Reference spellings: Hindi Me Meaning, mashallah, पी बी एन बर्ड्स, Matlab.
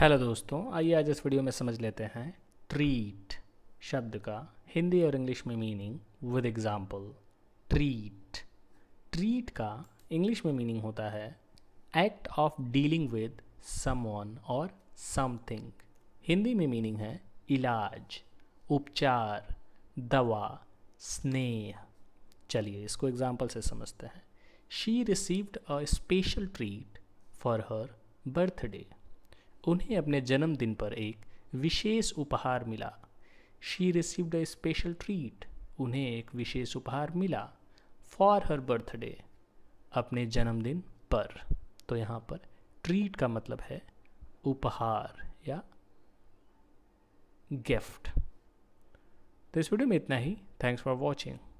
Hello दोस्तों, आइए आज इस वीडियो में समझ लेते हैं ट्रीट शब्द का हिंदी और इंग्लिश में मीनिंग विद एग्जाम्पल। ट्रीट का इंग्लिश में मीनिंग होता है act of dealing with someone और समथिंग। हिंदी में मीनिंग है इलाज, उपचार, दवा, स्नेह। चलिए इसको एग्जाम्पल से समझते हैं। She received a special treat for her birthday. उन्हें अपने जन्मदिन पर एक विशेष उपहार मिला। She received a special treat, उन्हें एक विशेष उपहार मिला फॉर हर बर्थडे, अपने जन्मदिन पर। तो यहाँ पर ट्रीट का मतलब है उपहार या गिफ्ट। तो इस वीडियो में इतना ही। Thanks for watching.